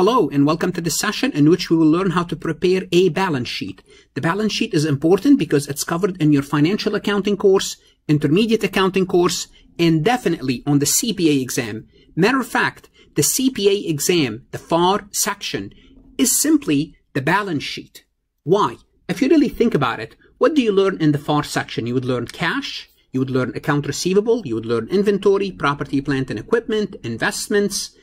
Hello and welcome to this session in which we will learn how to prepare a balance sheet. The balance sheet is important because it's covered in your financial accounting course, intermediate accounting course, and definitely on the CPA exam. Matter of fact, the CPA exam, the FAR section, is simply the balance sheet. Why? If you really think about it, what do you learn in the FAR section? You would learn cash, you would learn account receivable, you would learn inventory, property, plant and equipment, investments,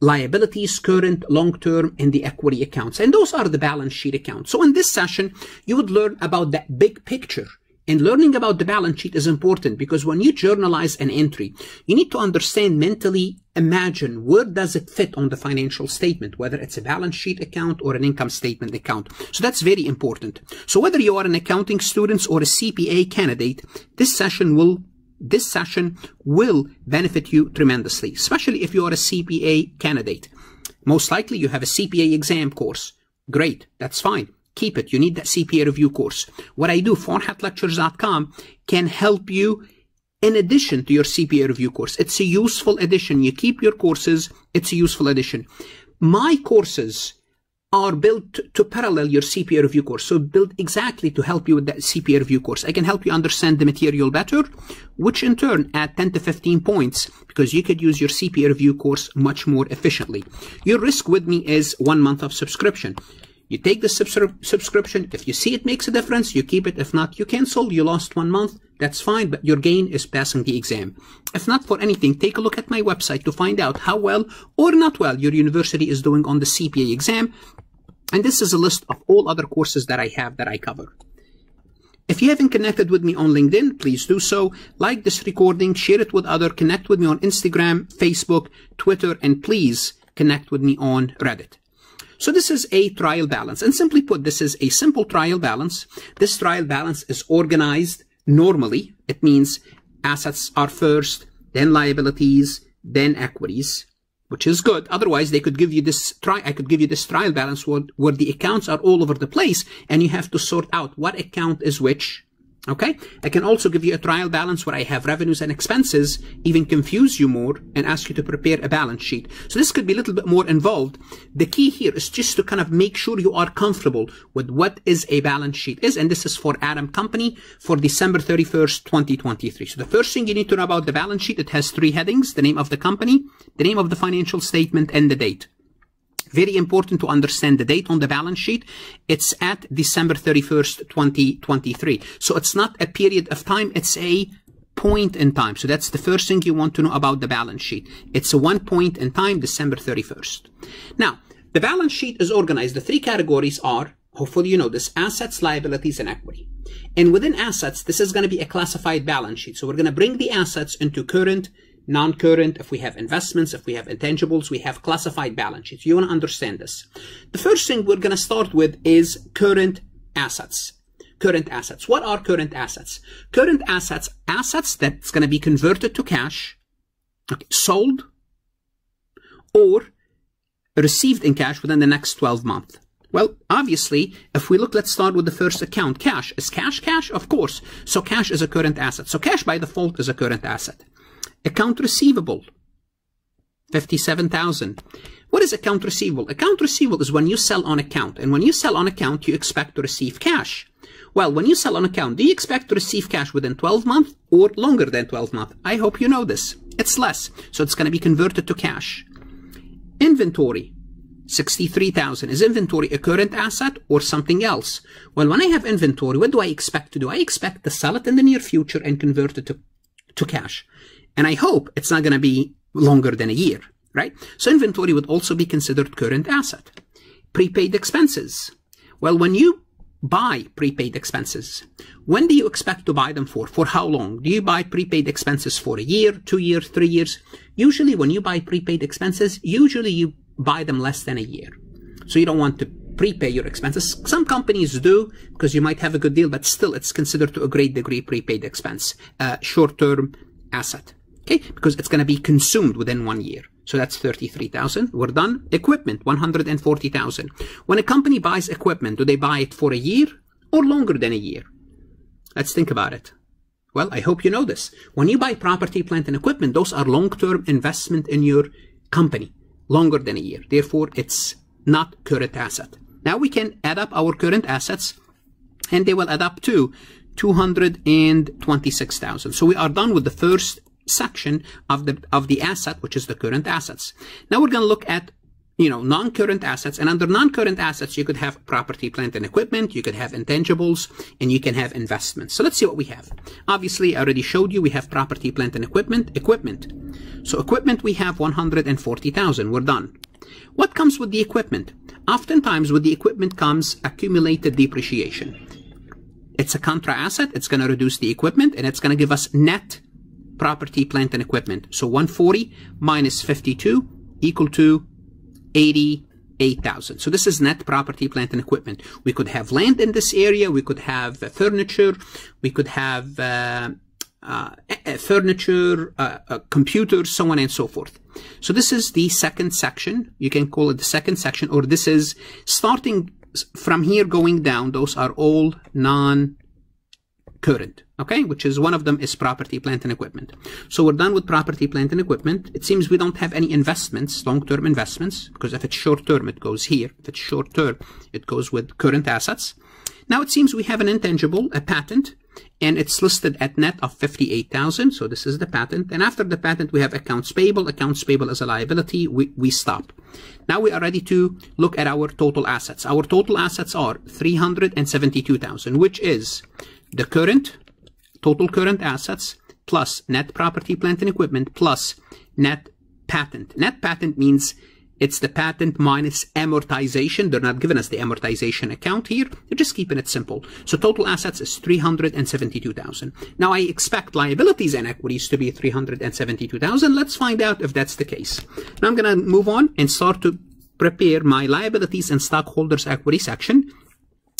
liabilities, current, long-term, and the equity accounts. And those are the balance sheet accounts. So in this session, you would learn about that big picture. And learning about the balance sheet is important because when you journalize an entry, you need to understand mentally, imagine where does it fit on the financial statement, whether it's a balance sheet account or an income statement account. So that's very important. So whether you are an accounting student or a CPA candidate, this session will benefit you tremendously, especially if you are a CPA candidate. Most likely you have a CPA exam course. Great, that's fine. Keep it. You need that CPA review course. What I do, farhatlectures.com, can help you in addition to your CPA review course. It's a useful addition. You keep your courses. It's a useful addition. My courses are built to parallel your CPA review course. So built exactly to help you with that CPA review course. I can help you understand the material better, which in turn add 10 to 15 points because you could use your CPA review course much more efficiently. Your risk with me is 1 month of subscription. You take the subscription. If you see it makes a difference, you keep it. If not, you cancel. You lost 1 month. That's fine, but your gain is passing the exam. If not for anything, take a look at my website to find out how well or not well your university is doing on the CPA exam. And this is a list of all other courses that I have that I cover. If you haven't connected with me on LinkedIn, please do so. Like this recording, share it with others, connect with me on Instagram, Facebook, Twitter, and please connect with me on Reddit. So this is a trial balance. And simply put, this is a simple trial balance. This trial balance is organized normally. It means assets are first, then liabilities, then equities, which is good. Otherwise, they could give you this trial balance where the accounts are all over the place and you have to sort out what account is which. Okay. I can also give you a trial balance where I have revenues and expenses, even confuse you more and ask you to prepare a balance sheet. So this could be a little bit more involved. The key here is just to kind of make sure you are comfortable with what is a balance sheet is. And this is for Adam Company for December 31st, 2023. So the first thing you need to know about the balance sheet, it has three headings: the name of the company, the name of the financial statement, and the date. Very important to understand the date on the balance sheet. It's at December 31st, 2023. So it's not a period of time. It's a point in time. So that's the first thing you want to know about the balance sheet. It's a 1 point in time, December 31st. Now, the balance sheet is organized. The three categories are, hopefully you know this, assets, liabilities, and equity. And within assets, this is going to be a classified balance sheet. So we're going to bring the assets into current, non-current, if we have investments, if we have intangibles, we have classified balance sheets. You want to understand this. The first thing we're going to start with is current assets. Current assets. What are current assets? Current assets, assets that's going to be converted to cash, okay, sold, or received in cash within the next 12 months. Well, obviously, if we look, let's start with the first account, cash. Is cash cash? Of course. So cash is a current asset. So cash by default is a current asset. Account receivable, 57,000. What is account receivable? Account receivable is when you sell on account. And when you sell on account, you expect to receive cash. Well, when you sell on account, do you expect to receive cash within 12 months or longer than 12 months? I hope you know this. It's less. So it's going to be converted to cash. Inventory, 63,000. Is inventory a current asset or something else? Well, when I have inventory, what do I expect to do? I expect to sell it in the near future and convert it to cash. And I hope it's not going to be longer than a year, right? So inventory would also be considered current asset. Prepaid expenses. Well, when you buy prepaid expenses, when do you expect to buy them for? For how long? Do you buy prepaid expenses for a year, 2 years, 3 years? Usually when you buy prepaid expenses, usually you buy them less than a year. So you don't want to prepay your expenses. Some companies do because you might have a good deal, but still it's considered to a great degree prepaid expense, short-term asset. Okay, because it's going to be consumed within 1 year. So that's 33,000. We're done. Equipment, 140,000. When a company buys equipment, do they buy it for a year or longer than a year? Let's think about it. Well, I hope you know this. When you buy property, plant, and equipment, those are long-term investment in your company. longer than a year. Therefore, it's not current asset. Now we can add up our current assets and they will add up to 226,000. So we are done with the first section of the asset, which is the current assets. Now we're going to look at non-current assets, and under non-current assets, you could have property, plant, and equipment, you could have intangibles, and you can have investments. So let's see what we have. Obviously, I already showed you we have property, plant, and equipment. So equipment, we have 140,000. We're done. What comes with the equipment? Oftentimes, with the equipment comes accumulated depreciation. It's a contra asset. It's going to reduce the equipment, and it's going to give us net property, plant, and equipment. So 140 minus 52 equal to 88,000. So this is net property, plant, and equipment. We could have land in this area. We could have furniture. We could have computers, so on and so forth. So this is the second section. You can call it the second section, or this is starting from here going down. Those are all non-current. Okay, which is one of them is property, plant, and equipment. So we're done with property, plant, and equipment. It seems we don't have any investments, long-term investments, because if it's short-term, it goes here. If it's short-term, it goes with current assets. Now it seems we have an intangible, a patent, and it's listed at net of 58,000. So this is the patent. And after the patent, we have accounts payable. Accounts payable is a liability. We stop. Now we are ready to look at our total assets. Our total assets are 372,000, which is the current, total current assets plus net property, plant, and equipment plus net patent. Net patent means it's the patent minus amortization. They're not giving us the amortization account here. They're just keeping it simple. So total assets is 372,000. Now I expect liabilities and equities to be 372,000. Let's find out if that's the case. Now I'm going to move on and start to prepare my liabilities and stockholders equity section.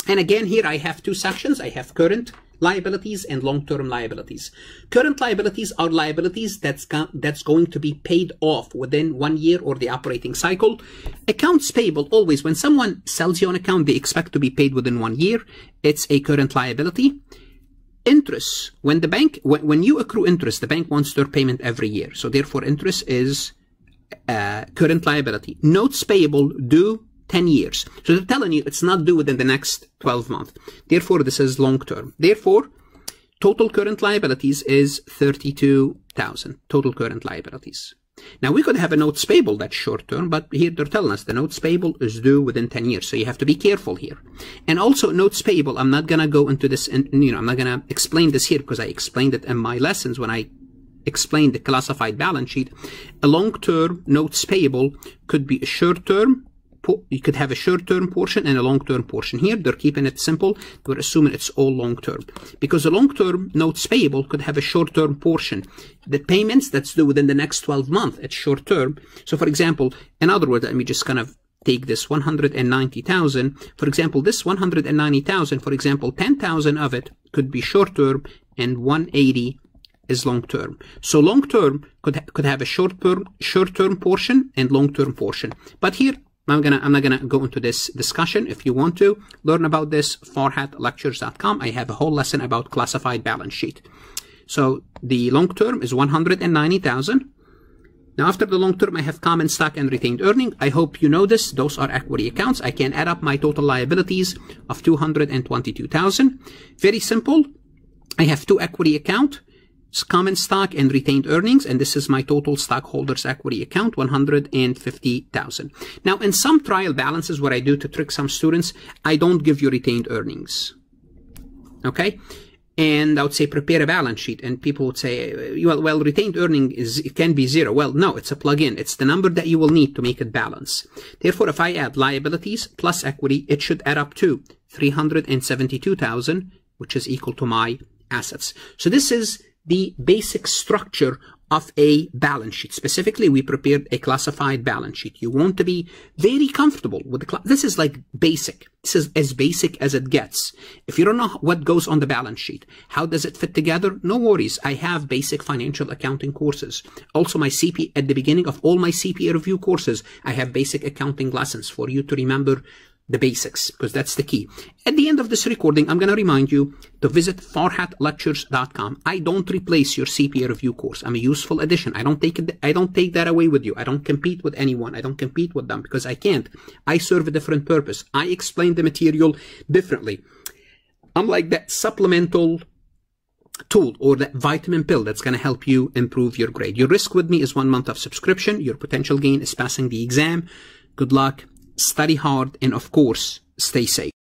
And again, here I have two sections. I have current liabilities and long-term liabilities. Current liabilities are liabilities that's going to be paid off within 1 year or the operating cycle. Accounts payable, always when someone sells you an account, they expect to be paid within 1 year. It's a current liability. Interest, when the bank, when you accrue interest, the bank wants their payment every year. So therefore, interest is current liability. Notes payable due 10 years. So they're telling you it's not due within the next 12 months. Therefore, this is long term. Therefore, total current liabilities is 32,000. Total current liabilities. Now, we could have a notes payable that's short term, but here they're telling us the notes payable is due within 10 years. So you have to be careful here. And also, notes payable, I'm not going to go into this, and I'm not going to explain this here because I explained it in my lessons when I explained the classified balance sheet. A long term notes payable could be a short term. You could have a short-term portion and a long-term portion. Here, they're keeping it simple. They're assuming it's all long-term. Because the long-term notes payable could have a short-term portion. The payments that's due within the next 12 months, it's short-term. So, for example, in other words, let me just kind of take this 190,000. For example, this 190,000, for example, 10,000 of it could be short-term and 180 is long-term. So long-term could have a short-term portion and long-term portion. But here, I'm not going to go into this discussion. If you want to learn about this, farhatlectures.com. I have a whole lesson about classified balance sheet. So the long term is 190,000. Now, after the long term, I have common stock and retained earnings. I hope you know this. Those are equity accounts. I can add up my total liabilities of 222,000. Very simple. I have two equity accounts. Common stock and retained earnings, and this is my total stockholders equity account, 150,000. Now, in some trial balances, what I do to trick some students, I don't give you retained earnings. Okay? And I would say prepare a balance sheet, and people would say, well, retained earning is, it can be zero. Well, no, it's a plug-in. It's the number that you will need to make it balance. Therefore, if I add liabilities plus equity, it should add up to 372,000, which is equal to my assets. So this is the basic structure of a balance sheet. Specifically, we prepared a classified balance sheet. You want to be very comfortable with the, this is like basic. This is as basic as it gets. If you don't know what goes on the balance sheet, how does it fit together? No worries. I have basic financial accounting courses. Also, my CPA, at the beginning of all my CPA review courses, I have basic accounting lessons for you to remember the basics, because that's the key. At the end of this recording, I'm going to remind you to visit farhatlectures.com. I don't replace your CPA review course. I'm a useful addition. I don't take that away with you. I don't compete with anyone. I don't compete with them because I can't. I serve a different purpose. I explain the material differently. I'm like that supplemental tool or that vitamin pill that's going to help you improve your grade. Your risk with me is 1 month of subscription. Your potential gain is passing the exam. Good luck, study hard, and of course, stay safe.